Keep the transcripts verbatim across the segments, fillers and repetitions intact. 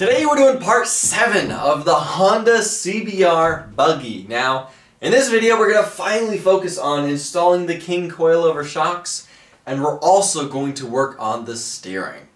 Today we're doing part seven of the Honda C B R buggy. Now, in this video we're going to finally focus on installing the King coilover shocks, and we're also going to work on the steering.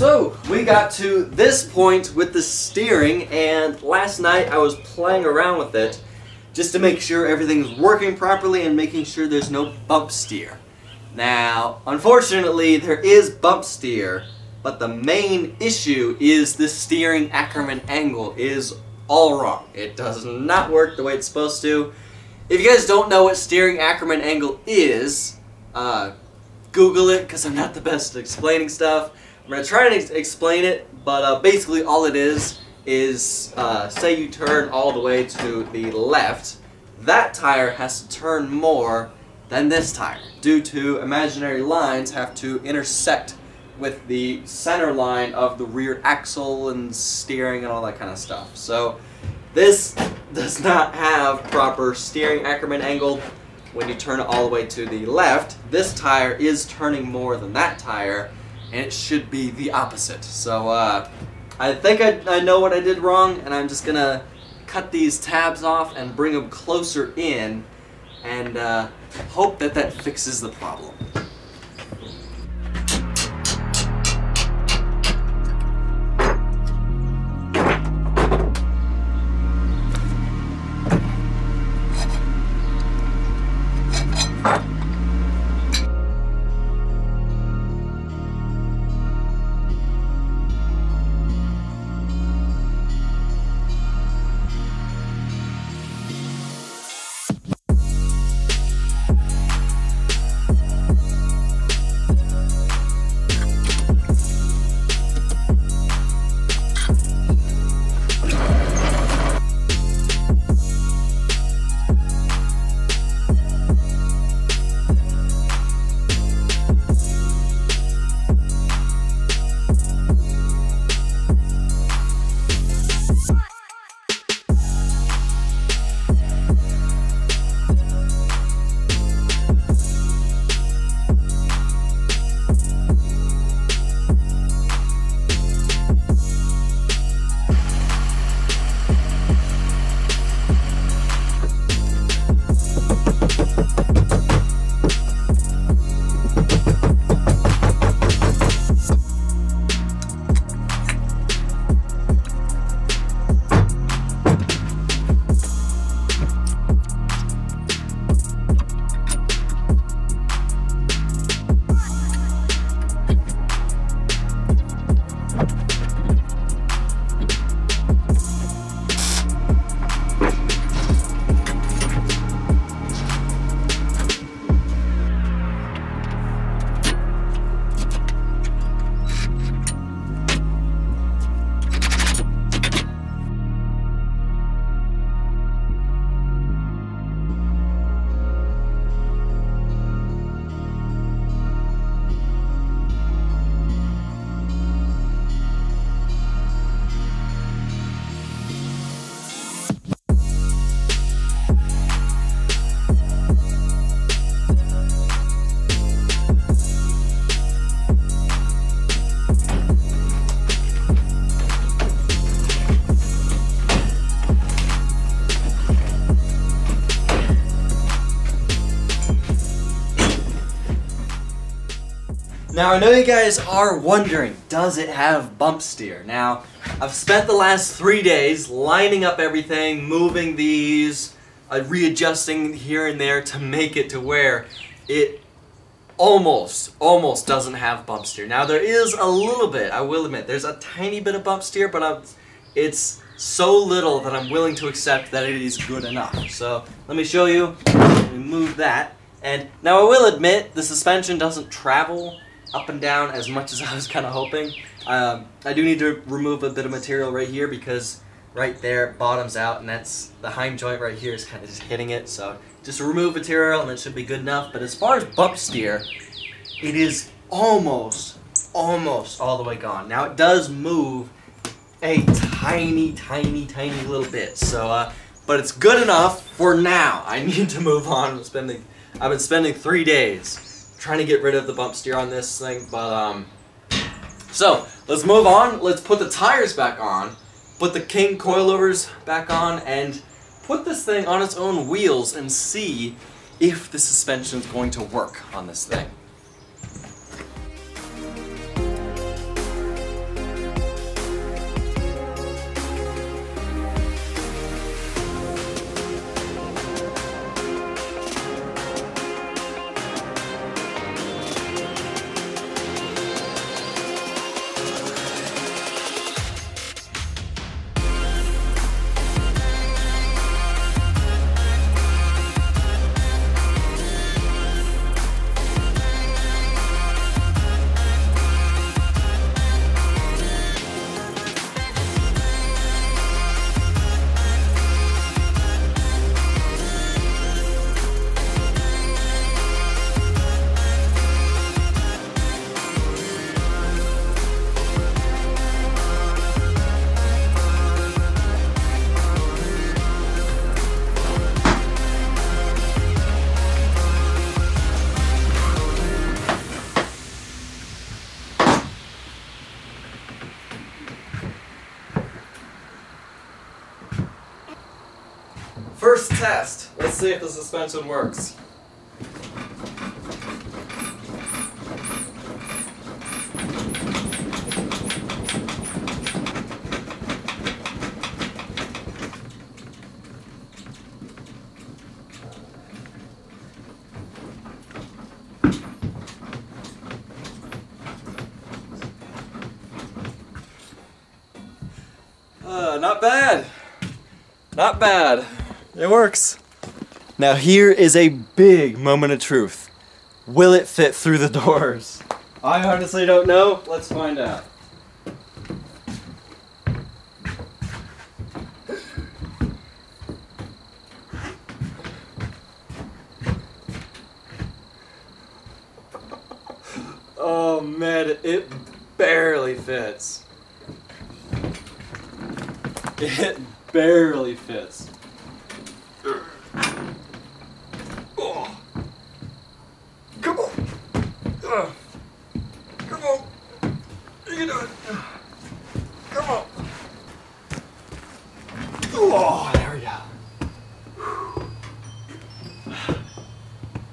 So we got to this point with the steering, and last night I was playing around with it just to make sure everything's working properly and making sure there's no bump steer. Now, unfortunately, there is bump steer, but the main issue is the steering Ackerman angle is all wrong. It does not work the way it's supposed to. If you guys don't know what steering Ackerman angle is, uh, Google it, because I'm not the best at explaining stuff. I'm going to try and ex explain it, but uh, basically all it is, is uh, say you turn all the way to the left, that tire has to turn more than this tire, due to imaginary lines have to intersect with the center line of the rear axle and steering and all that kind of stuff. So this does not have proper steering Ackerman angle. When you turn it all the way to the left, this tire is turning more than that tire, and it should be the opposite. So uh, I think I, I know what I did wrong, and I'm just gonna cut these tabs off and bring them closer in, and uh, hope that that fixes the problem. Now I know you guys are wondering, does it have bump steer? Now, I've spent the last three days lining up everything, moving these, uh, readjusting here and there to make it to where it almost, almost doesn't have bump steer. Now there is a little bit, I will admit, there's a tiny bit of bump steer, but I'm, it's so little that I'm willing to accept that it is good enough. So let me show you, let me move that. And now I will admit, the suspension doesn't travel up and down as much as I was kind of hoping. Um, I do need to remove a bit of material right here because right there bottoms out, and that's the Heim joint right here is kind of just hitting it. So just remove material and it should be good enough. But as far as bump steer, it is almost, almost all the way gone. Now it does move a tiny, tiny, tiny little bit. So, uh, but it's good enough for now. I need to move on. I'm spending, I've been spending three days trying to get rid of the bump steer on this thing, but um, so let's move on. Let's put the tires back on, put the King coilovers back on, and put this thing on its own wheels and see if the suspension's going to work on this thing. first test. Let's see if the suspension works. Uh, not bad. Not bad. It works. Now here is a big moment of truth. Will it fit through the doors? I honestly don't know. Let's find out. Oh man, it barely fits. It barely fits. Oh. Come on. Uh. Come on. You can do it. Come on. Oh, there we go.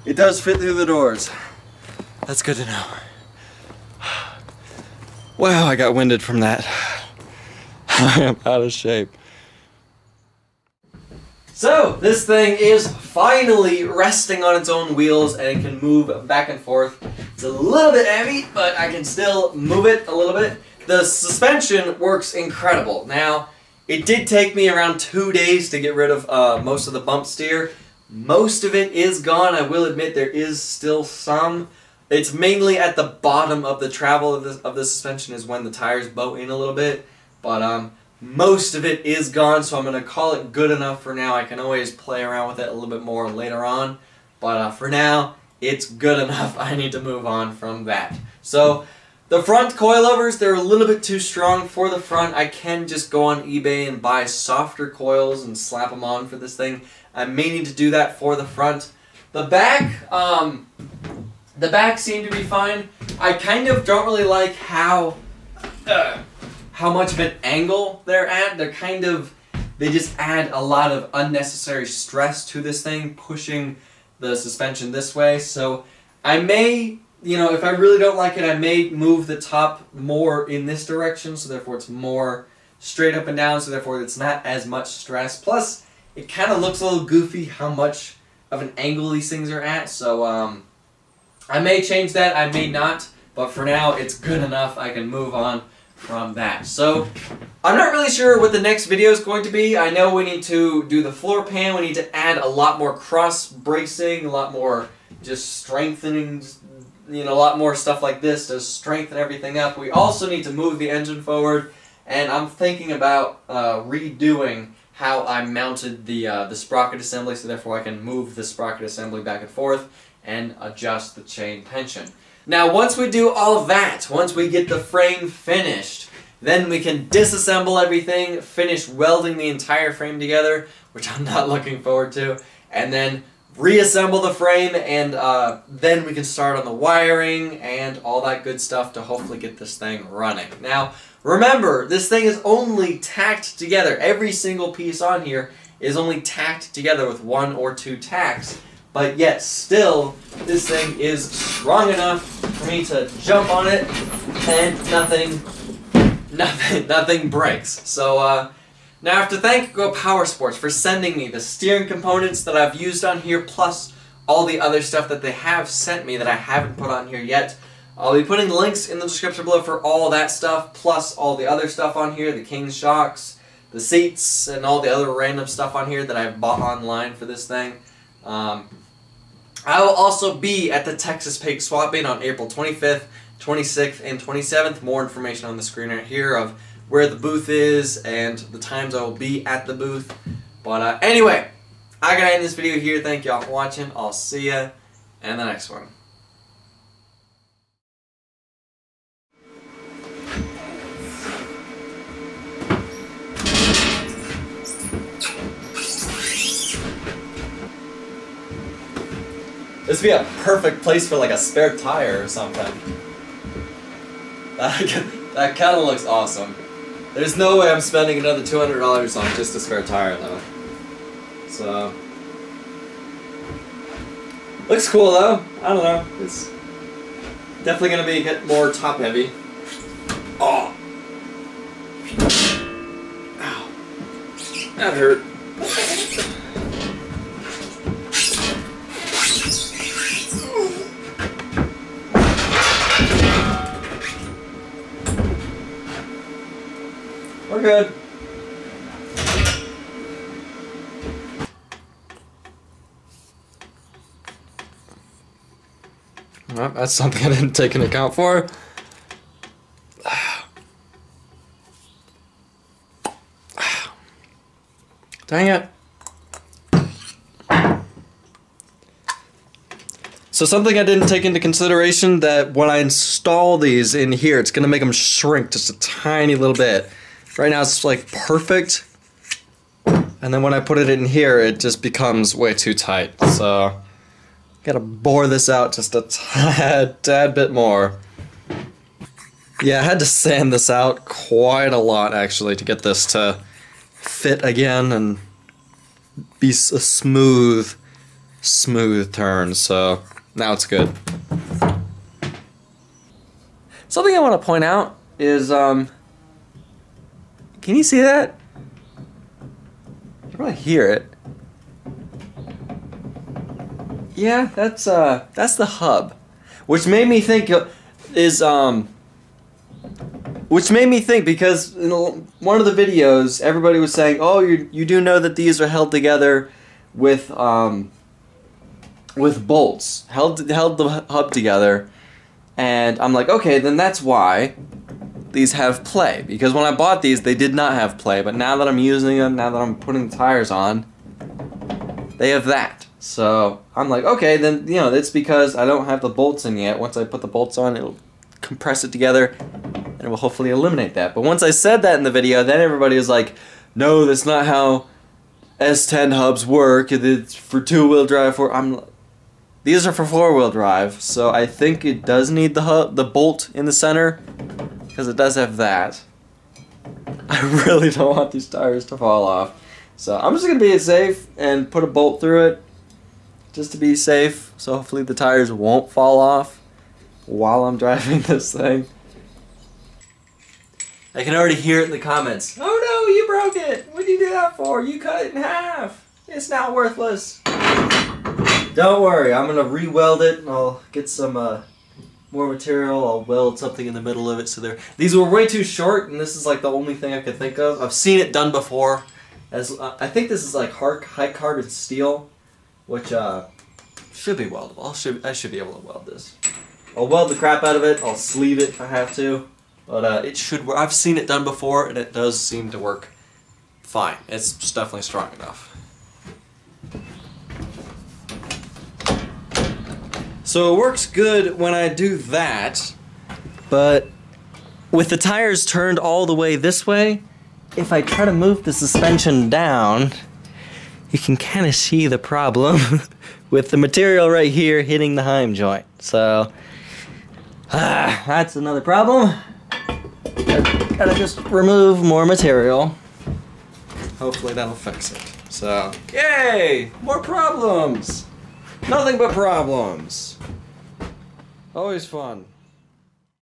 It does fit through the doors. That's good to know. Wow, I got winded from that. I am out of shape. So, this thing is finally resting on its own wheels and it can move back and forth. It's a little bit heavy, but I can still move it a little bit. The suspension works incredible. Now, it did take me around two days to get rid of uh, most of the bump steer. Most of it is gone. I will admit there is still some. It's mainly at the bottom of the travel of the, of the suspension is when the tires bow in a little bit. But um, most of it is gone, so I'm going to call it good enough for now. I can always play around with it a little bit more later on. But uh, for now, it's good enough. I need to move on from that. So the front coilovers, they're a little bit too strong for the front. I can just go on eBay and buy softer coils and slap them on for this thing. I may need to do that for the front. The back, um, the back seem to be fine. I kind of don't really like how... Uh, how much of an angle they're at. They're kind of, they just add a lot of unnecessary stress to this thing, pushing the suspension this way. So I may, you know, if I really don't like it, I may move the top more in this direction, so therefore it's more straight up and down, so therefore it's not as much stress. Plus, it kind of looks a little goofy how much of an angle these things are at, so um, I may change that, I may not, but for now it's good enough, I can move on from that. So I'm not really sure what the next video is going to be. I know we need to do the floor pan. We need to add a lot more cross bracing, a lot more just strengthening, you know, a lot more stuff like this to strengthen everything up. We also need to move the engine forward, and I'm thinking about uh, redoing how I mounted the uh, the sprocket assembly, so therefore I can move the sprocket assembly back and forth and adjust the chain tension. Now, once we do all that, once we get the frame finished, then we can disassemble everything, finish welding the entire frame together, which I'm not looking forward to, and then reassemble the frame, and uh, then we can start on the wiring and all that good stuff to hopefully get this thing running. Now, remember, this thing is only tacked together. Every single piece on here is only tacked together with one or two tacks. But yet still, this thing is strong enough for me to jump on it and nothing, nothing, nothing breaks. So uh, now I have to thank Go Power Sports for sending me the steering components that I've used on here, plus all the other stuff that they have sent me that I haven't put on here yet. I'll be putting links in the description below for all that stuff, plus all the other stuff on here, the King Shocks, the seats, and all the other random stuff on here that I've bought online for this thing. Um, I will also be at the Texas Pig Swap-In on April twenty-fifth, twenty-sixth, and twenty-seventh. More information on the screen right here of where the booth is and the times I will be at the booth. But uh, anyway, I gotta end this video here. Thank y'all for watching. I'll see ya in the next one. This would be a perfect place for like a spare tire or something. That, that kind of looks awesome. There's no way I'm spending another two hundred dollars on just a spare tire though. So looks cool though. I don't know. It's definitely gonna be hit more top heavy. Oh, ow, that hurt. We're good. Well, that's something I didn't take into account for. Dang it. So something I didn't take into consideration, that when I install these in here, it's gonna make them shrink just a tiny little bit. Right now it's like perfect, and then when I put it in here it just becomes way too tight, so gotta bore this out just a tad, tad bit more. Yeah, I had to sand this out quite a lot actually to get this to fit again and be a smooth, smooth turn, so now it's good. Something I want to point out is, um, can you see that? I can really hear it. Yeah, that's uh, that's the hub, which made me think is um, which made me think because in one of the videos everybody was saying, oh, you you do know that these are held together with um, with bolts, held held the hub together, and I'm like, okay, then that's why these have play, because when I bought these they did not have play, but now that I'm using them, now that I'm putting the tires on, they have that. So I'm like, okay, then, you know, that's because I don't have the bolts in yet. Once I put the bolts on, it'll compress it together and it will hopefully eliminate that. But once I said that in the video, then everybody was like, no, that's not how S ten hubs work, it's for two-wheel drive. For I'm these are for four-wheel drive, so I think it does need the hub, the bolt in the center, because it does have that. I really don't want these tires to fall off, so I'm just gonna be safe and put a bolt through it just to be safe, so hopefully the tires won't fall off while I'm driving this thing. I can already hear it in the comments. Oh no, you broke it! What did you do that for? You cut it in half! It's now worthless! Don't worry, I'm gonna re-weld it and I'll get some uh, more material. I'll weld something in the middle of it. So there, these were way too short, and this is like the only thing I could think of. I've seen it done before. As uh, I think this is like hard, high carbon steel, which uh, should be weldable. I should I should be able to weld this. I'll weld the crap out of it. I'll sleeve it if I have to, but uh, it should work. I've seen it done before, and it does seem to work fine. It's definitely strong enough. So it works good when I do that, but with the tires turned all the way this way, if I try to move the suspension down, you can kind of see the problem with the material right here hitting the heim joint. So, ah, that's another problem. I gotta just remove more material. Hopefully that'll fix it. So, yay! More problems! Nothing but problems. Always fun.